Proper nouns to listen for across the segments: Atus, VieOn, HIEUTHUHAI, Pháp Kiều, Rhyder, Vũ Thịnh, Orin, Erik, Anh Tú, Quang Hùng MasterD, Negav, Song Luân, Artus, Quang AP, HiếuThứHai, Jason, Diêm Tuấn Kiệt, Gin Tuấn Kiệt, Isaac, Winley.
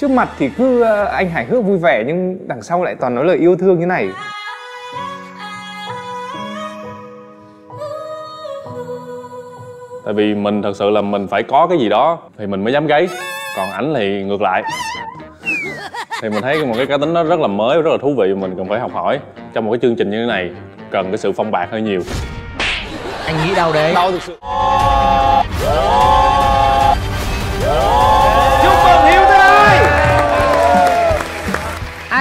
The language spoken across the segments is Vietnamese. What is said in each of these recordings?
Trước mặt thì cứ anh hài hước vui vẻ, nhưng đằng sau lại toàn nói lời yêu thương như này. Tại vì mình thật sự là mình phải có cái gì đó thì mình mới dám gáy. Còn ảnh thì ngược lại. Thì mình thấy một cái cá tính nó rất là mới, rất là thú vị, mình cần phải học hỏi. Trong một cái chương trình như thế này, cần cái sự phong bạc hơi nhiều. Anh nghĩ đâu đấy? Đâu thực sự. Chúc mừng HIEUTHUHAI!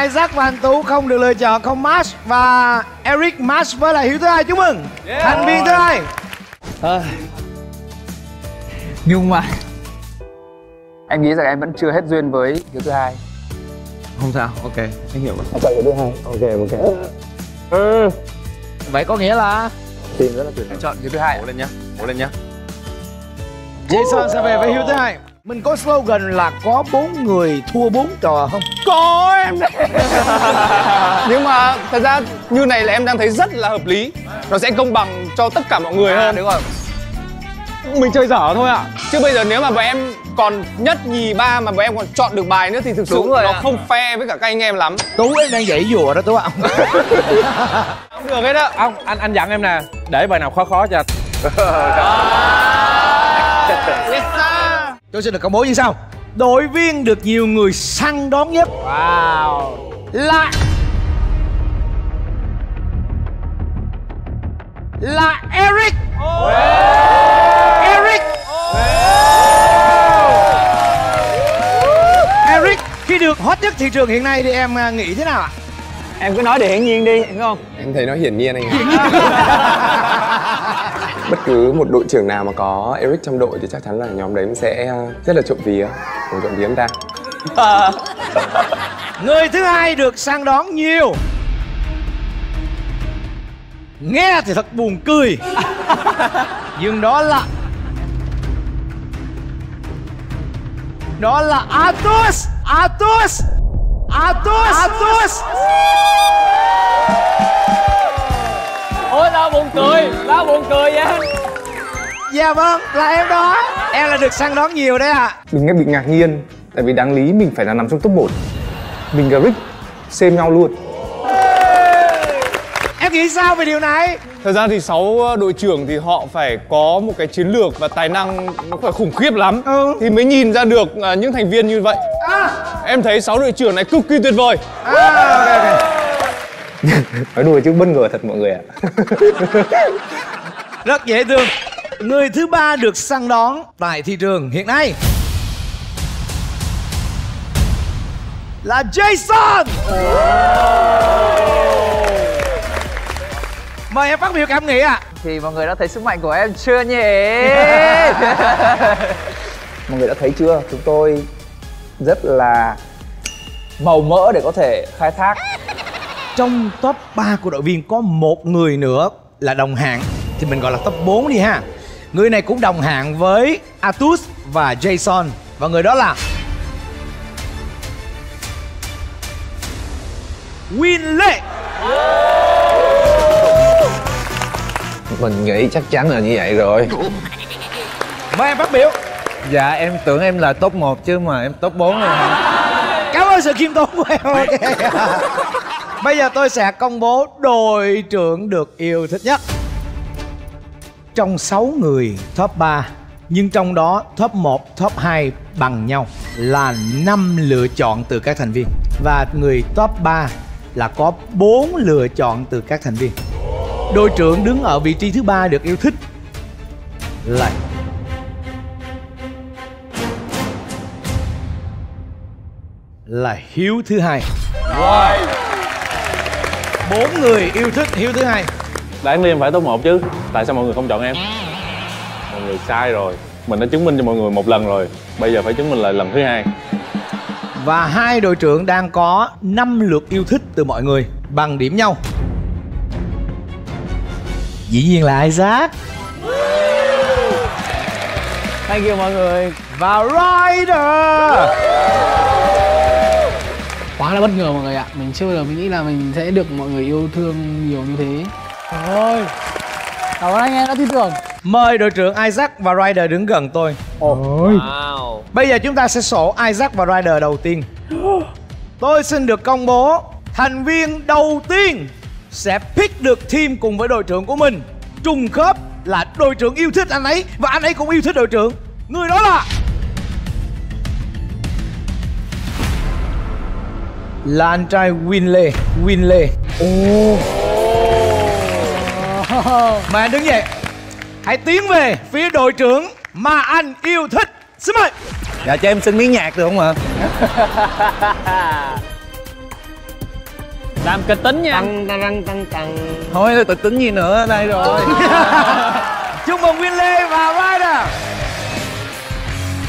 Isaac và Anh Tú không được lựa chọn, không match. Và Erik match với lại HIEUTHUHAI, chúc mừng! Thành viên thứ hai. Nhưng mà em nghĩ rằng em vẫn chưa hết duyên với HIEUTHUHAI. Không sao, ok, anh hiểu rồi. HIEUTHUHAI, ok. Vậy có nghĩa là tìm rất là tuyệt. Em chọn HIEUTHUHAI. Cố lên nhá, cố lên nhá. Jason sẽ về với HIEUTHUHAI. Mình có slogan là có 4 người thua 4 trò không? Có em đấy. Nhưng mà thật ra như này là em đang thấy rất là hợp lý. Nó sẽ công bằng cho tất cả mọi người hơn. Đúng rồi. Mình chơi dở thôi ạ. Chứ bây giờ nếu mà bọn em còn nhất, nhì, ba mà bọn em còn chọn được bài nữa thì thực sự nó không fair với cả các anh em lắm. Tú em đang dãy dùa đó Tú ạ. Không được hết đó. Ông, anh dặn em nè, để bài nào khó khó cho. Tôi xin được công bố như sau. Đội viên được nhiều người săn đón nhất là Erik. Erik khi được hot nhất thị trường hiện nay thì em nghĩ thế nào ạ? Em cứ nói để hiển nhiên đi, đúng không? Em thấy nó hiển nhiên anh ạ. Bất cứ một đội trưởng nào mà có Erik trong đội thì chắc chắn là nhóm đấy sẽ rất là trộm vía, trộm vía em ta. Người thứ hai được săn đón nhiều. Nghe thì thật buồn cười. Nhưng đó là Artus. Ôi là buồn cười vậy. Dạ vâng, là em đó. Em là được săn đón nhiều đấy ạ. Đừng nghe bị ngạc nhiên, tại vì đáng lý mình phải là nằm trong top 1. Mình và Rick xem nhau luôn. Em nghĩ sao về điều này? Thật ra thì 6 đội trưởng thì họ phải có một cái chiến lược và tài năng nó phải khủng khiếp lắm. Thì mới nhìn ra được những thành viên như vậy. Em thấy 6 đội trưởng này cực kỳ tuyệt vời. Nói đùa chứ bất ngờ thật mọi người ạ. Rất dễ thương. Người thứ ba được săn đón tại thị trường hiện nay là Jason. Mời em phát biểu cảm nghĩ ạ. Thì mọi người đã thấy sức mạnh của em chưa nhỉ? Mọi người đã thấy chưa? Chúng tôi rất là màu mỡ để có thể khai thác. Trong top 3 của đội viên có một người nữa là đồng hạng, thì mình gọi là top 4 đi ha. Người này cũng đồng hạng với Artus và Jason, và người đó là Winley. Mình nghĩ chắc chắn là như vậy rồi. Mời em phát biểu. Dạ em tưởng em là top 1 chứ mà em top 4 rồi. Cảm ơn sự khiêm tốn của em. Okay. Bây giờ tôi sẽ công bố đội trưởng được yêu thích nhất. Trong 6 người top 3, nhưng trong đó top 1, top 2 bằng nhau là 5 lựa chọn từ các thành viên. Và người top 3 là có 4 lựa chọn từ các thành viên. Đội trưởng đứng ở vị trí thứ 3 được yêu thích là HIEUTHUHAI. 4 người yêu thích HIEUTHUHAI. Đáng lẽ em phải top 1 chứ. Tại sao mọi người không chọn em? Mọi người sai rồi. Mình đã chứng minh cho mọi người một lần rồi. Bây giờ phải chứng minh lại lần thứ 2. Và hai đội trưởng đang có 5 lượt yêu thích từ mọi người, bằng điểm nhau. Dĩ nhiên là Isaac. Thank you mọi người. Và Rhyder. Quá là bất ngờ mọi người ạ. Mình chưa được, mình nghĩ là mình sẽ được mọi người yêu thương nhiều như thế. Trời ơi. Cảm ơn anh em đã tin tưởng. Mời đội trưởng Isaac và Rhyder đứng gần tôi. Ôi. Wow. Bây giờ chúng ta sẽ sổ Isaac và Rhyder đầu tiên. Tôi xin được công bố thành viên đầu tiên sẽ pick được team cùng với đội trưởng của mình. Trùng khớp là đội trưởng yêu thích anh ấy và anh ấy cũng yêu thích đội trưởng. Người đó là anh trai Winley. Winley. Mà anh đứng dậy. Hãy tiến về phía đội trưởng mà anh yêu thích. Xin mời. Dạ cho em xin miếng nhạc được không ạ? Làm kịch tính nha. Thôi tự tính gì nữa, đây rồi. Chúc mừng Winley và Rhyder.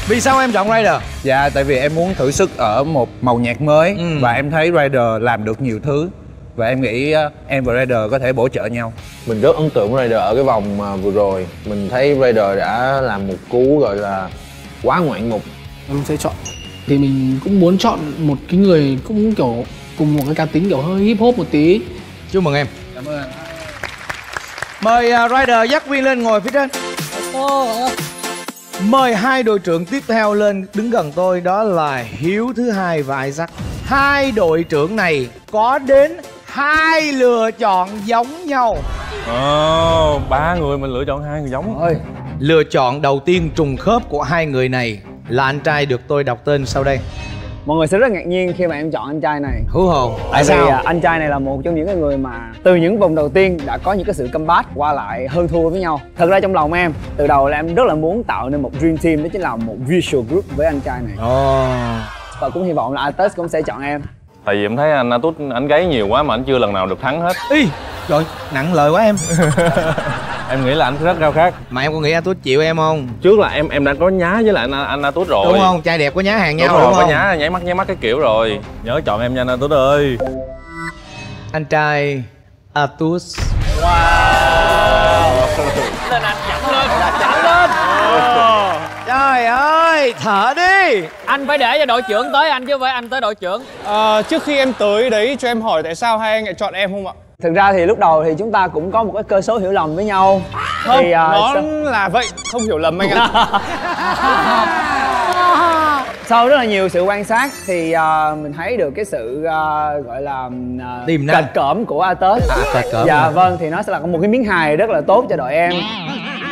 Vì sao em chọn Rhyder? Dạ tại vì em muốn thử sức ở một màu nhạc mới. Và em thấy Rhyder làm được nhiều thứ. Và em nghĩ em và Rhyder có thể bổ trợ nhau. Mình rất ấn tượng với Rhyder ở cái vòng vừa rồi. Mình thấy Rhyder đã làm một cú gọi là quá ngoạn mục. Em sẽ chọn. Thì mình cũng muốn chọn một cái người cũng kiểu cùng một cái cá tính kiểu hơi hip hop một tí. Chúc mừng em. Cảm ơn. Mời Rhyder dắt Win lên ngồi phía trên. Mời hai đội trưởng tiếp theo lên đứng gần tôi, đó là HIEUTHUHAI và Isaac. Hai đội trưởng này có đến hai lựa chọn giống nhau. Ba người mình lựa chọn hai người giống. Ơi. Lựa chọn đầu tiên trùng khớp của hai người này là anh trai được tôi đọc tên sau đây. Mọi người sẽ rất ngạc nhiên khi mà em chọn anh trai này. Hú hồn. Tại sao? Anh trai này là một trong những người mà từ những vòng đầu tiên đã có những cái sự comeback qua lại hơn thua với nhau. Thật ra trong lòng em, từ đầu là em rất là muốn tạo nên một dream team, đó chính là một visual group với anh trai này. Và cũng hy vọng là Atus cũng sẽ chọn em. Tại vì em thấy anh Atus anh gáy nhiều quá mà anh chưa lần nào được thắng hết. Ý, trời, nặng lời quá em. Em nghĩ là anh rất cao khác. Mà em có nghĩ Atus chịu em không? Trước là em đã có nhá với lại anh Atus rồi. Đúng không? Trai đẹp có nhá hàng nhau rồi, đúng không? Có nhá, nháy mắt cái kiểu rồi. Nhớ chọn em nha anh Atus ơi. Anh trai Atus. Wow. Lên anh, dẫn lên, dẫn lên. Trời ơi, thở đi. Anh phải để cho đội trưởng tới anh chứ không phải anh tới đội trưởng. Trước khi em tới đấy cho em hỏi tại sao hai anh lại chọn em không ạ? Thực ra thì lúc đầu thì chúng ta cũng có một cái cơ số hiểu lầm với nhau. Không, thì, nó là vậy, không hiểu lầm anh ạ. Sau rất là nhiều sự quan sát thì mình thấy được cái sự gọi là cạch cỡm của Atus. Dạ vâng, thì nó sẽ là một cái miếng hài rất là tốt cho đội em.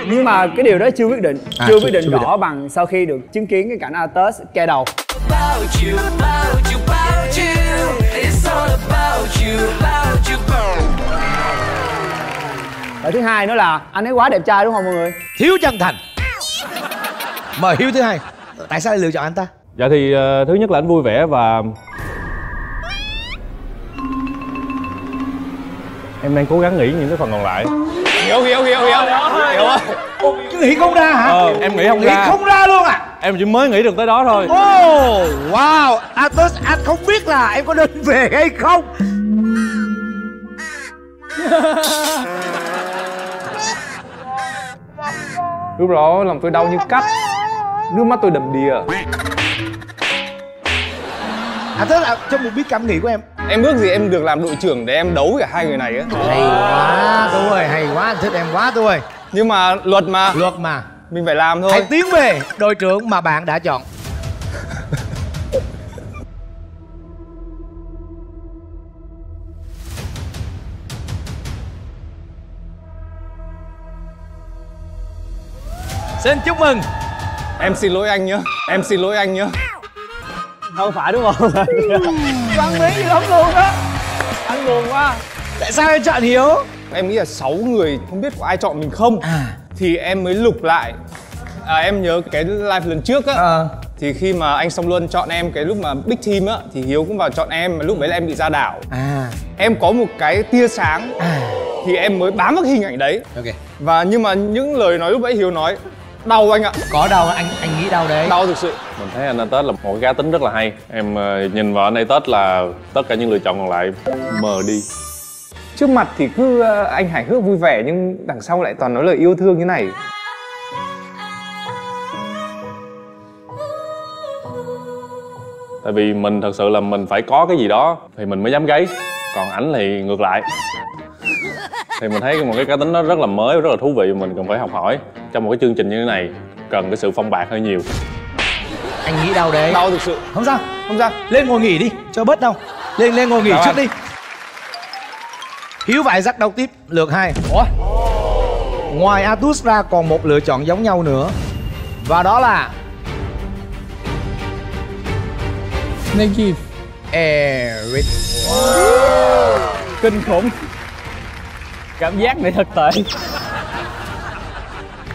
Nhưng mà cái điều đó chưa quyết định, chưa quyết định rõ bằng sau khi được chứng kiến cái cảnh Atus kê đầu. Và thứ hai nữa là anh ấy quá đẹp trai đúng không mọi người? Thiếu chân thành. Mời HIEUTHUHAI. Tại sao lại lựa chọn anh ta? Dạ thì thứ nhất là anh vui vẻ và... Em đang cố gắng nghĩ những cái phần còn lại. Hiểu. Nghĩ không ra hả? Em nghĩ không ra. Nghĩ không ra luôn à? Em chỉ mới nghĩ được tới đó thôi. Wow, Atus, anh không biết là em có nên về hay không? Lúc đó lòng tôi đau như cắt, nước mắt tôi đầm đìa. À thế là trong một biết cảm nghĩ của em ước gì em được làm đội trưởng để em đấu cả hai người này á. Hay quá tôi ơi, hay quá, anh thích em quá tôi ơi. Nhưng mà luật mà mình phải làm thôi. Hãy tiến về đội trưởng mà bạn đã chọn. Xin chúc mừng. Em xin lỗi anh nhé. Không phải đúng không? Văn miếng lắm luôn đó. Anh buồn quá. Tại sao em chọn Hiếu? Em nghĩ là 6 người không biết có ai chọn mình không. Thì em mới lục lại. Em nhớ cái live lần trước á. Thì khi mà anh Song Luân chọn em cái lúc mà Big Team á, thì Hiếu cũng vào chọn em, mà lúc đấy là em bị ra đảo. Em có một cái tia sáng. Thì em mới bám vào hình ảnh đấy. Và nhưng mà những lời nói lúc nãy Hiếu nói đau anh ạ. Có đau, anh nghĩ đau đấy. Đau thực sự. Mình thấy anh Tết là một cái cá tính rất là hay. Em nhìn vào anh Tết là tất cả những lựa chọn còn lại mờ đi. Trước mặt thì cứ anh hài hước vui vẻ, nhưng đằng sau lại toàn nói lời yêu thương như này. Tại vì mình thật sự là mình phải có cái gì đó thì mình mới dám gáy. Còn ảnh thì ngược lại. Thì mình thấy một cái cá tính nó rất là mới, rất là thú vị, mình cần phải học hỏi. Trong một cái chương trình như thế này cần cái sự phong bạc hơi nhiều. Anh nghĩ đau đấy. Đau thực sự. Không sao, không sao. Lên ngồi nghỉ đi, cho bớt đau. Lên ngồi nghỉ trước đi. Hiếu và Isaac đau tiếp lượt 2. Ủa? Ngoài Atus ra còn một lựa chọn giống nhau nữa. Và đó là Negav. Erik. Wow. Kinh khủng. Cảm giác này thật tệ.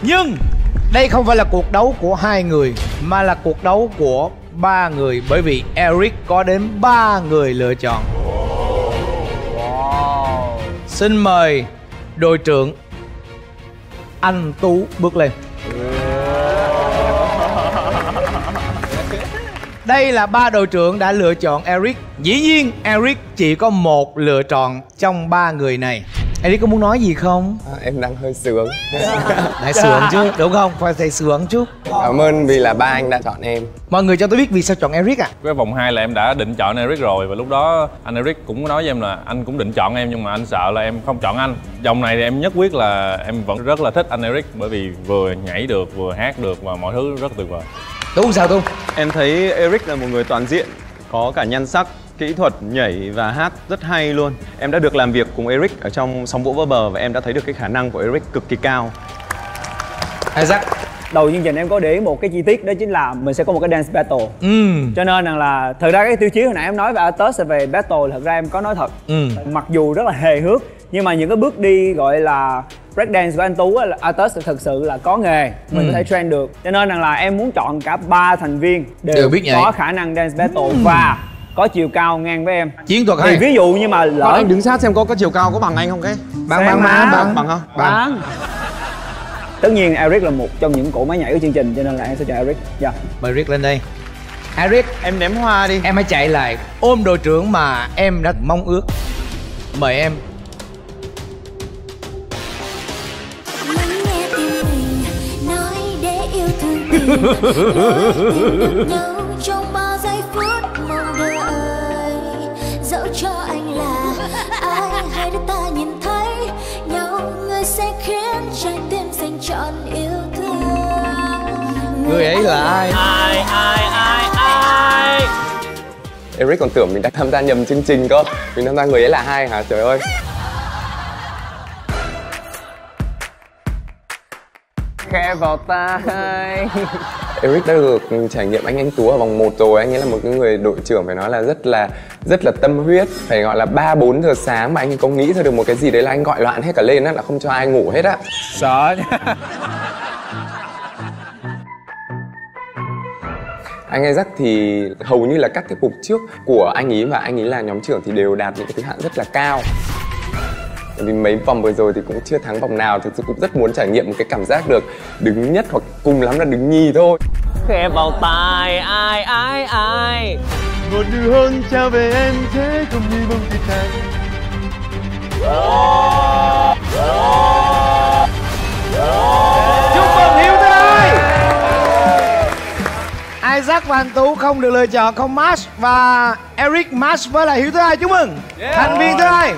Nhưng đây không phải là cuộc đấu của hai người mà là cuộc đấu của ba người, bởi vì Erik có đến 3 người lựa chọn. Wow. Xin mời đội trưởng Anh Tú bước lên. Đây là 3 đội trưởng đã lựa chọn Erik. Dĩ nhiên Erik chỉ có một lựa chọn trong 3 người này. Erik có muốn nói gì không? Em đang hơi sướng. Hãy sướng chứ, đúng không? Phải sướng chứ. Cảm ơn vì là ba anh đã chọn em. Mọi người cho tôi biết vì sao chọn Erik ạ? Cái vòng 2 là em đã định chọn Erik rồi. Và lúc đó anh Erik cũng nói với em là anh cũng định chọn em, nhưng mà anh sợ là em không chọn anh. Vòng này thì em nhất quyết là em vẫn rất là thích anh Erik, bởi vì vừa nhảy được, vừa hát được và mọi thứ rất tuyệt vời. Tú sao Tú? Em thấy Erik là một người toàn diện, có cả nhan sắc, kỹ thuật, nhảy và hát rất hay luôn. Em đã được làm việc cùng Erik ở trong Sóng Vỗ Vỡ Bờ và em đã thấy được cái khả năng của Erik cực kỳ cao. Isaac, đầu chương trình em có để ý một cái chi tiết, đó chính là mình sẽ có một cái dance battle. Cho nên rằng là thật ra cái tiêu chí hồi nãy em nói về Artus về battle thật ra em có nói thật. Mặc dù rất là hề hước nhưng mà những cái bước đi gọi là breakdance của anh Tú là Artus thật sự là có nghề, mình có thể train được. Cho nên rằng là em muốn chọn cả 3 thành viên đều biết có vậy. Khả năng dance battle và có chiều cao ngang với em. Chiến thuật hay. Ví dụ như mà lỡ còn anh đứng sát xem có chiều cao có bằng anh không cái. Bằng không? Bằng. Tất nhiên Erik là một trong những cỗ máy nhảy của chương trình cho nên là em sẽ chọn Erik. Dạ. Mời Erik lên đây. Erik, em ném hoa đi. Em hãy chạy lại ôm đội trưởng mà em đã mong ước. Mời em. Cho anh là ai hai đứa ta nhìn thấy nhau, người sẽ khiến trái tim dành trọn yêu thương. Người ấy là ai? Ai Erik còn tưởng mình đã tham gia nhầm chương trình cơ. Mình tham gia người ấy là ai hả? Trời ơi. Khe vào tai. Erik đã được trải nghiệm anh Tú ở vòng 1 rồi. Anh ấy là một cái người đội trưởng phải nói là rất là tâm huyết. Phải gọi là 3-4 giờ sáng mà anh ấy có nghĩ ra được một cái gì đấy là anh gọi loạn hết cả lên á, là không cho ai ngủ hết á. Sợ nhá. Anh Isaac thì hầu như là các cái cuộc trước của anh ấy và anh ấy là nhóm trưởng thì đều đạt những cái thứ hạng rất là cao. Vì mấy vòng vừa rồi thì cũng chưa thắng vòng nào. Thực sự cũng rất muốn trải nghiệm một cái cảm giác được đứng nhất hoặc cùng lắm là đứng nhì thôi. Khe vào tai ai một điều hơn trao về em thế cùng như bông tuyết tan. Chúc mừng HIEUTHUHAI. Isaac và Anh Tú không được lựa chọn, không match. Và Erik match với là HIEUTHUHAI. Chúc mừng thành viên thứ hai.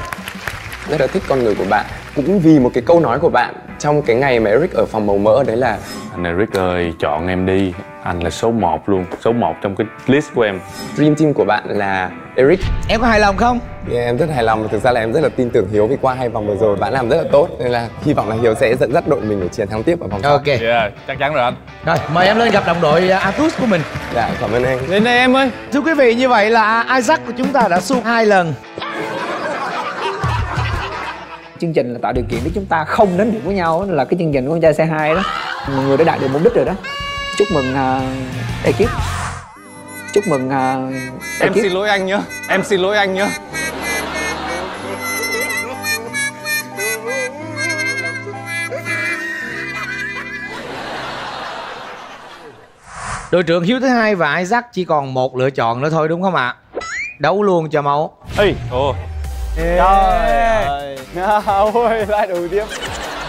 Rất là thích con người của bạn, cũng vì một cái câu nói của bạn trong cái ngày mà Erik ở phòng màu mỡ đấy là anh Erik ơi, chọn em đi, anh là số 1 luôn, số 1 trong cái list của em. Dream team của bạn là Erik. Em có hài lòng không? Yeah, em rất hài lòng, thực ra là em rất là tin tưởng Hiếu vì qua 2 vòng vừa rồi bạn làm rất là tốt. Nên là hy vọng là Hiếu sẽ dẫn dắt đội mình để chiến thắng tiếp ở vòng sau. Ok. Yeah, chắc chắn rồi anh. Rồi, mời em lên gặp đồng đội Artus của mình. Dạ, cảm ơn anh. Lên đây em ơi. Thưa quý vị, như vậy là Isaac của chúng ta đã xuống 2 lần. Chương trình là tạo điều kiện để chúng ta không đến được với nhau, là cái chương trình của Con Trai Say Hi đó. Mọi người đã đạt được mục đích rồi đó. Chúc mừng ekip. Chúc mừng ekip. Em xin lỗi anh nhé. Đội trưởng HIEUTHUHAI và Isaac chỉ còn một lựa chọn nữa thôi đúng không ạ? Đấu luôn cho máu. Ê, ồ. Trời ơi. Ôi, lại đủ tiếp.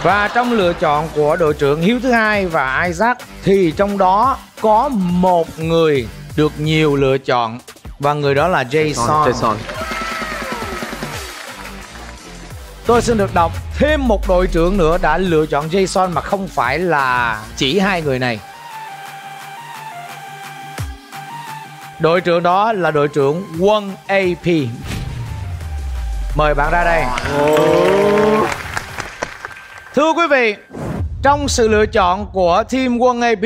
Và trong lựa chọn của đội trưởng HIEUTHUHAI và Isaac thì trong đó có một người được nhiều lựa chọn và người đó là Jason. Tôi xin được đọc thêm một đội trưởng nữa đã lựa chọn Jason mà không phải là chỉ hai người này. Đội trưởng đó là đội trưởng Quang AP. Mời bạn ra đây. Thưa quý vị, trong sự lựa chọn của team Quang AP,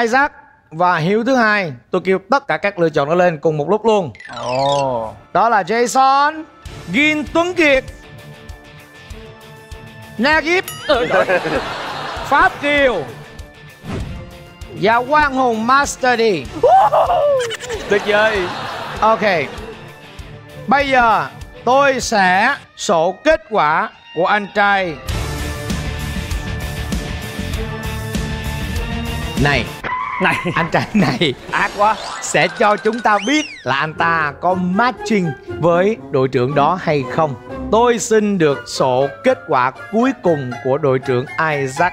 Isaac và HIEUTHUHAI, tôi kêu tất cả các lựa chọn nó lên cùng một lúc luôn. Đó là Jason, Gin Tuấn Kiệt, Negav, Pháp Kiều và Quang Hùng MasterD. Tuyệt vời. Ok, bây giờ tôi sẽ sổ kết quả của anh trai này. Anh trai này ác quá, sẽ cho chúng ta biết là anh ta có matching với đội trưởng đó hay không. Tôi xin được sổ kết quả cuối cùng của đội trưởng Isaac.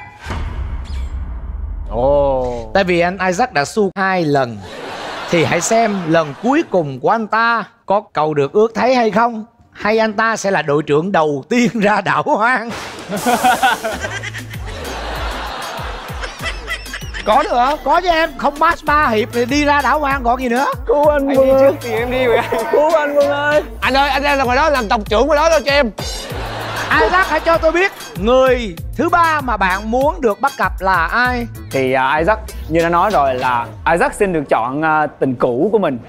Tại vì anh Isaac đã xu 2 lần, thì hãy xem lần cuối cùng của anh ta có cầu được ước thấy hay không, hay anh ta sẽ là đội trưởng đầu tiên ra đảo hoang. Có được không? Có chứ em, không match 3 hiệp thì đi ra đảo hoang còn gì nữa. Cứu anh Quân ơi, trước thì em đi rồi. Cứu anh Quân ơi. Anh ơi, anh ra ngoài đó làm tộc trưởng ngoài đó thôi cho em. Isaac hãy cho tôi biết người thứ ba mà bạn muốn được bắt gặp là ai. Thì Isaac như đã nói rồi là Isaac xin được chọn tình cũ của mình.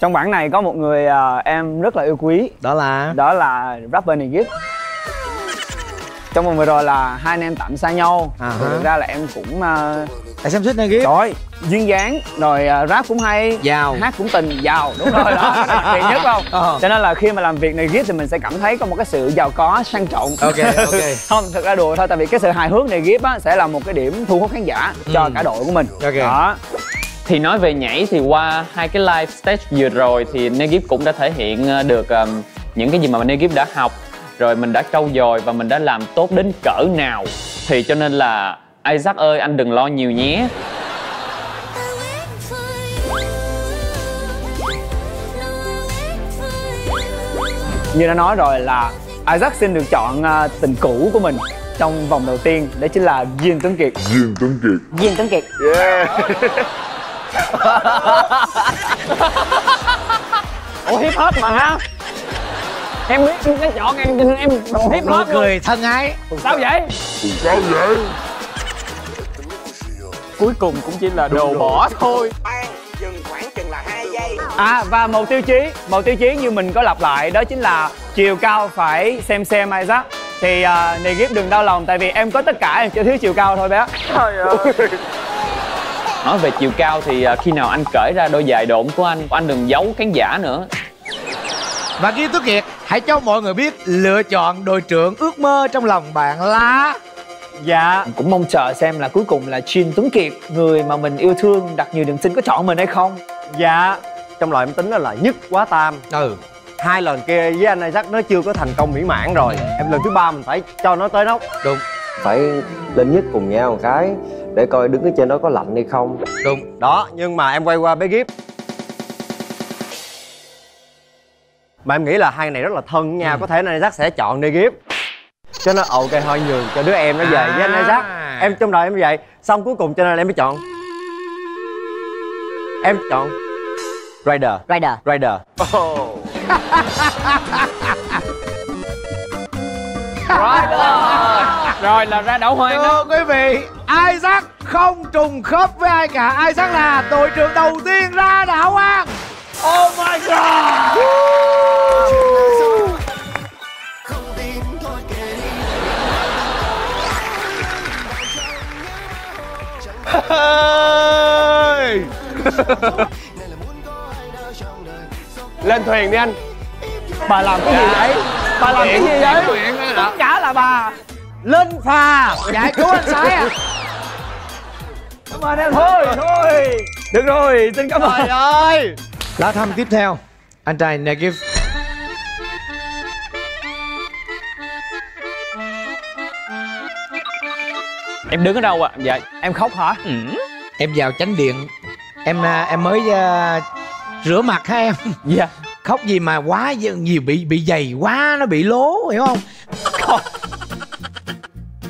Trong bản này có một người em rất là yêu quý. Đó là rapper Negav. Trong vòng vừa rồi là hai anh em tạm xa nhau. Thực ra là em cũng xem thích Negav. Rồi, duyên dáng, rồi rap cũng hay, giàu, hát cũng tình, giàu, đúng rồi đó. Thiệt nhất không? Cho nên là khi mà làm việc Negav thì mình sẽ cảm thấy có một cái sự giàu có, sang trọng. Ok. Không, thực ra đùa thôi, tại vì cái sự hài hước Negav á sẽ là một cái điểm thu hút khán giả cho cả đội của mình. Đó. Thì nói về nhảy thì qua 2 cái live stage vừa rồi thì Negav cũng đã thể hiện được những cái gì mà Negav đã học, rồi mình đã trau dồi và mình đã làm tốt đến cỡ nào. Thì cho nên là Isaac ơi, anh đừng lo nhiều nhé. Như đã nói rồi là Isaac xin được chọn tình cũ của mình trong vòng đầu tiên. Đó chính là Diêm Tuấn Kiệt. Diêm Tuấn Kiệt. Yeah. Ủa, hip hop mà ha. Em biết cái chọn em hip hop cười luôn. Thân ái. Sao vậy? Cuối cùng cũng chỉ là đồ bỏ thôi. Dừng khoảng chừng là 2 giây. Và một tiêu chí như mình có lặp lại, đó chính là chiều cao phải xem Isaac. Thì Negav đừng đau lòng, tại vì em có tất cả, em chỉ thiếu chiều cao thôi bé. Trời ơi. Nói về chiều cao thì khi nào anh cởi ra đôi giày độn của anh đừng giấu khán giả nữa. Và Gin Tuấn Kiệt, hãy cho mọi người biết lựa chọn đội trưởng ước mơ trong lòng bạn là... Dạ, cũng mong chờ xem là cuối cùng là Gin Tuấn Kiệt, người mà mình yêu thương đặt nhiều niềm tin, có chọn mình hay không. Dạ, trong lòng em tính là nhất quá tam. 2 lần kia với anh Isaac nó chưa có thành công mỹ mãn rồi. Em lần thứ 3 mình phải cho nó tới nóc. Đúng. Phải lên nhất cùng nhau một cái để coi đứng ở trên đó có lạnh hay không. Đúng. Đó, nhưng mà em quay qua bé Gip. Mà em nghĩ là hai này rất là thân với nhau, có thể là Isaac sẽ chọn Negav. Cho nên ok thôi nhường cho đứa em nó về với anh Isaac. Em trong đời em như vậy. Xong cuối cùng cho nên là em mới chọn. Em chọn Rhyder. Oh. Rồi là ra đảo hoang đó. Thưa quý vị, Isaac không trùng khớp với ai cả. Isaac là đội trưởng đầu tiên ra đảo hoang. Oh my god. Lên thuyền đi anh. Bà làm cái gì vậy? Bà làm cái gì vậy? Tất cả là bà. Lên phà giải cứu anh Sái à? Cảm ơn em. Thôi được rồi, xin cảm ơn. Trời ơi. Lá thăm tiếp theo, anh trai Negav. Em đứng ở đâu ạ? Dạ, em khóc hả? Em vào chánh điện. Em mới rửa mặt hả em? Dạ. Khóc gì mà quá nhiều, bị dày quá, nó bị lố, hiểu không?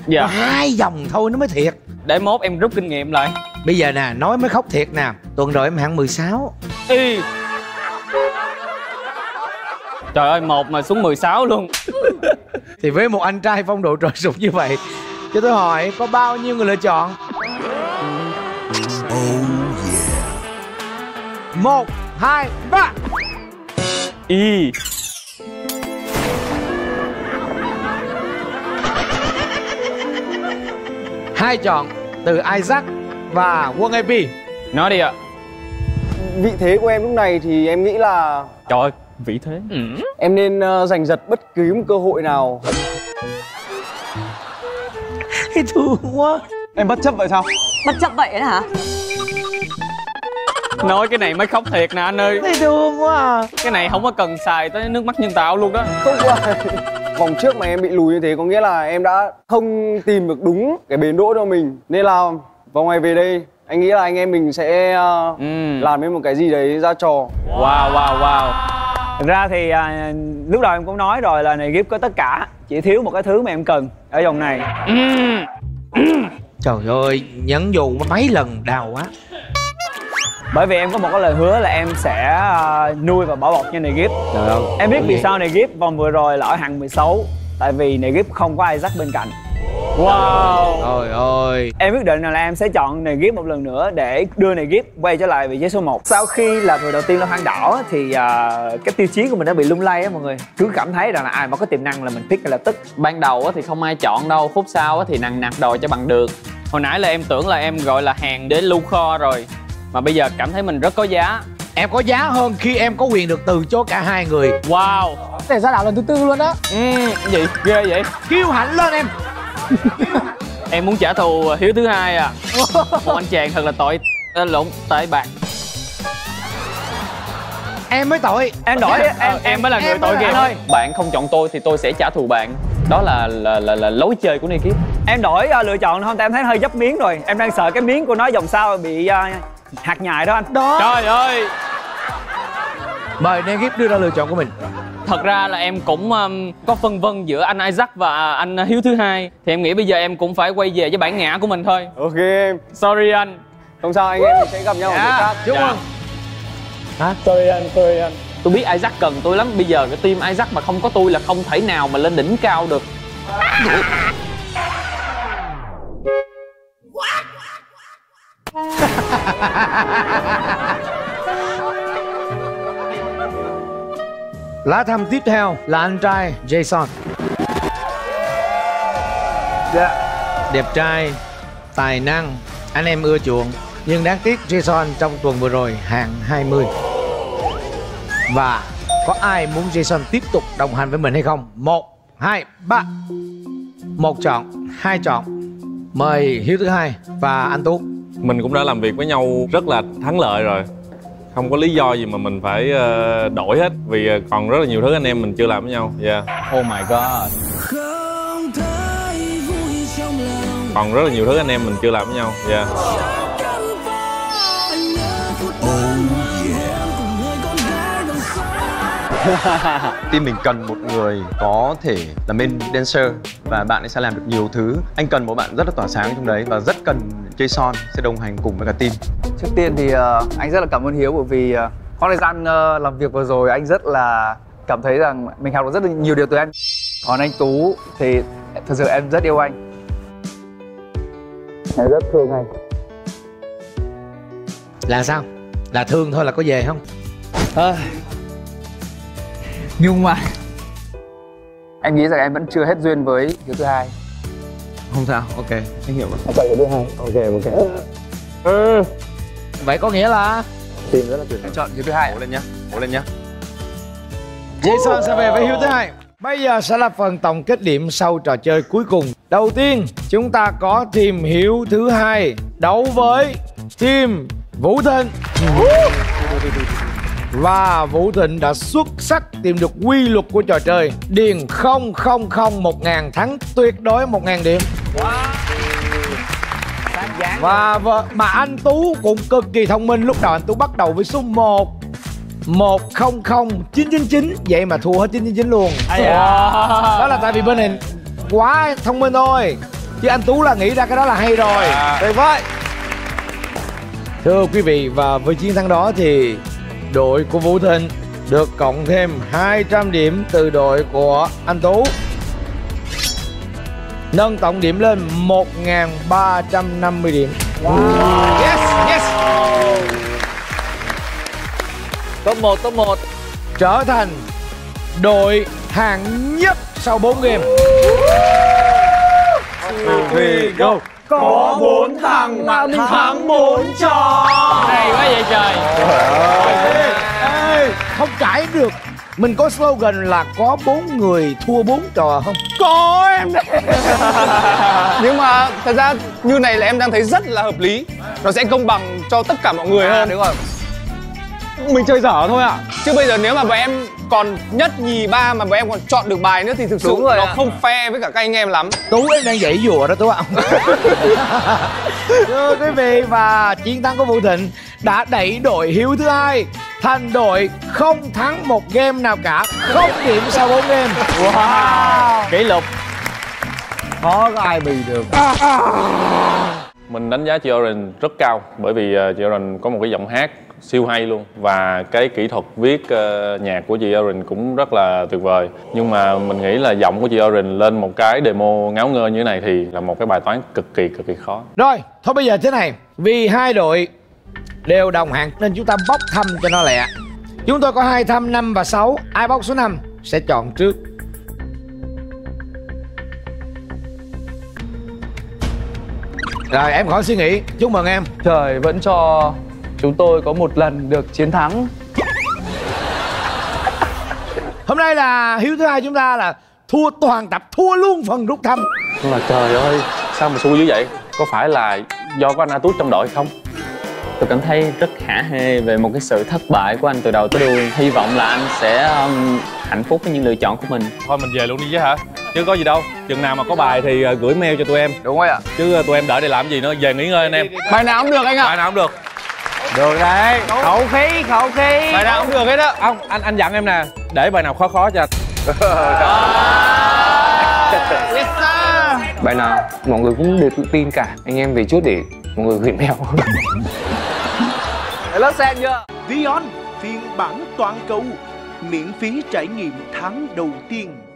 Dạ. 2 dòng thôi nó mới thiệt. Để mốt em rút kinh nghiệm lại. Bây giờ nè, nói mới khóc thiệt nè. Tuần rồi em hạng 16. y. Trời ơi, một mà xuống 16 luôn. Thì với một anh trai phong độ trội sụp như vậy, cho tôi hỏi có bao nhiêu người lựa chọn? Một, hai, ba. Y. Hai chọn từ Isaac và Quang AP. Nói đi ạ. Vị thế của em lúc này thì em nghĩ là... Trời ơi, vị thế. Em nên giành giật bất cứ một cơ hội nào. Thương quá. Em bất chấp vậy sao? Bất chấp vậy đó hả? Nói cái này mới khóc thiệt nè anh ơi. Thấy thương quá à. Cái này không có cần xài tới nước mắt nhân tạo luôn đó. Không phải. Vòng trước mà em bị lùi như thế có nghĩa là em đã không tìm được đúng cái bến đỗ cho mình. Nên là vòng này về đây anh nghĩ là anh em mình sẽ làm với một cái gì đấy ra trò. Wow, wow, wow. Thực ra thì lúc đầu em cũng nói rồi là này Gift có tất cả. Chỉ thiếu một cái thứ mà em cần ở vòng này. Trời ơi, nhấn dù mấy lần đau quá. Bởi vì em có một cái lời hứa là em sẽ nuôi và bảo bọc cho Negav. Em biết vì sao Negav vòng vừa rồi là ở hạng 16. Tại vì Negav không có Isaac bên cạnh. Wow. Trời ơi. Em quyết định là em sẽ chọn Negav một lần nữa để đưa Negav quay trở lại vị trí số 1. Sau khi là người đầu tiên lên hoang đảo thì cái tiêu chí của mình đã bị lung lay á mọi người. Cứ cảm thấy rằng là ai mà có tiềm năng là mình pick là tức. Ban đầu thì không ai chọn đâu, khúc sau thì nằng nặc đòi cho bằng được. Hồi nãy là em tưởng là em gọi là hàng để lưu kho rồi, mà bây giờ cảm thấy mình rất có giá. Em có giá hơn khi em có quyền được từ chối cả hai người. Wow. Để ra đảo lần thứ tư luôn đó. Cái gì ghê vậy? Kiêu hãnh lên em. Em muốn trả thù hiếu thứ hai à? Một anh chàng thật là tội lộn tệ bạc. Em mới tội. Em đổi. Em mới là người tội kìa. Bạn không chọn tôi thì tôi sẽ trả thù bạn. Đó là lối chơi của Negav. Em đổi lựa chọn không? Tại em thấy hơi dấp miếng rồi. Em đang sợ cái miếng của nó dòng sau bị hạt nhài đó anh đó. Trời ơi. Mời Negav đưa ra lựa chọn của mình. Thật ra là em cũng có phân vân giữa anh Isaac và anh Hiếu thứ hai. Thì em nghĩ bây giờ em cũng phải quay về với bản ngã của mình thôi. Ok em. Sorry anh. Không sao, anh em sẽ gặp nhau ở chỗ khác. Chúc mừng. Hả? Sorry anh, sorry anh. Tôi biết Isaac cần tôi lắm. Bây giờ cái team Isaac mà không có tôi là không thể nào mà lên đỉnh cao được. Lá thăm tiếp theo là anh trai Jason. Đẹp trai, tài năng, anh em ưa chuộng. Nhưng đáng tiếc Jason trong tuần vừa rồi hạng 20. Và có ai muốn Jason tiếp tục đồng hành với mình hay không? 1, 2, 3. Một chọn, hai chọn. Mời Hiếu thứ hai và anh Tú. Mình cũng đã làm việc với nhau rất là thắng lợi rồi. Không có lý do gì mà mình phải đổi hết. Vì còn rất là nhiều thứ anh em mình chưa làm với nhau. Yeah. Oh my god. Còn rất là nhiều thứ anh em mình chưa làm với nhau. Yeah. Team mình cần một người có thể là main dancer và bạn ấy sẽ làm được nhiều thứ. Anh cần một bạn rất là tỏa sáng trong đấy và rất cần Jason sẽ đồng hành cùng với cả team. Trước tiên thì anh rất là cảm ơn Hiếu bởi vì khoảng thời gian làm việc vừa rồi anh rất là cảm thấy rằng mình học được rất là nhiều điều từ anh. Còn anh Tú thì thực sự em rất yêu anh. Em rất thương anh. Là sao? Là thương thôi là có về không? Nhưng mà anh nghĩ rằng em vẫn chưa hết duyên với Hiếu thứ hai. Không sao, ok, anh hiểu rồi. Anh chọn Hiếu thứ hai, ok. Vậy có nghĩa là tìm rất là tuyệt. Anh chọn Hiếu thứ hai. Cố lên nhá, cố lên nhá. Jason sẽ về với Hiếu thứ hai. Bây giờ sẽ là phần tổng kết điểm sau trò chơi cuối cùng. Đầu tiên chúng ta có team Hiếu thứ hai đấu với team Vũ Thịnh. Và Vũ Thịnh đã xuất sắc tìm được quy luật của trò chơi. Điền 000 1000 thắng tuyệt đối 1000 điểm. Và mà anh Tú cũng cực kỳ thông minh. Lúc đầu anh Tú bắt đầu với số 1 100 999. Vậy mà thua hết 999 luôn. Đó là tại vì bên này quá thông minh thôi. Chứ anh Tú là nghĩ ra cái đó là hay rồi. Tuyệt vời. Thưa quý vị, và với chiến thắng đó thì đội của Vũ Thịnh được cộng thêm 200 điểm từ đội của Anh Tú, nâng tổng điểm lên 1.350 điểm. Wow. Yes, yes. Top 1 trở thành đội hạng nhất sau 4 game. Here we go. Có 4 thằng mà mình thắng 4 trò. Hay quá vậy trời. Ê, không cãi được. Mình có slogan là có 4 người thua 4 trò không? Có em đấy. Nhưng mà thật ra như này là em đang thấy rất là hợp lý. Nó sẽ công bằng cho tất cả mọi người hơn. Đúng rồi. Mình chơi dở thôi ạ. Chứ bây giờ nếu mà bọn em còn nhất nhì ba mà bọn em còn chọn được bài nữa thì thực sự nó không fair với cả các anh em lắm. Tú em đang dãy dùa đó Tú ạ. Thưa quý vị, và chiến thắng của Vũ Thịnh đã đẩy đội Hiếu thứ hai thành đội không thắng một game nào cả, 0 điểm sau 4 game. Wow, kỷ lục khó có ai bì được. Mình đánh giá chị Orin rất cao, bởi vì chị Orin có một cái giọng hát siêu hay luôn, và cái kỹ thuật viết nhạc của chị Orin cũng rất là tuyệt vời. Nhưng mà mình nghĩ là giọng của chị Orin lên một cái demo ngáo ngơ như thế này thì là một cái bài toán cực kỳ khó. Rồi, thôi bây giờ thế này, vì hai đội đều đồng hạng nên chúng ta bóc thăm cho nó lẹ. Chúng tôi có 2 thăm 5 và 6, ai bóc số 5 sẽ chọn trước. Rồi, em khỏi suy nghĩ, chúc mừng em. Trời vẫn cho chúng tôi có một lần được chiến thắng. Hôm nay là hiếu thứ hai chúng ta là thua toàn tập, thua luôn phần rút thăm. Nhưng mà trời ơi, sao mà xui dữ vậy? Có phải là do có anh A Tú trong đội không? Tôi cảm thấy rất hả hê về một cái sự thất bại của anh từ đầu tới đuôi. Hy vọng là anh sẽ hạnh phúc với những lựa chọn của mình. Thôi mình về luôn đi chứ hả? Chứ có gì đâu, chừng nào mà có bài thì gửi mail cho tụi em. Đúng rồi ạ. Chứ tụi em đợi để làm gì nữa, về nghỉ ngơi anh em. Bài nào cũng được anh ạ. Bài nào cũng được. Được đấy, khẩu khí. Bài nào cũng được hết đó. Không, anh dặn em nè, để bài nào khó cho anh. Yes sir. Bài nào mọi người cũng đều tự tin cả. Anh em về trước để mọi người gửi mail. Hello xem chưa? VieOn phiên bản toàn cầu miễn phí trải nghiệm tháng đầu tiên.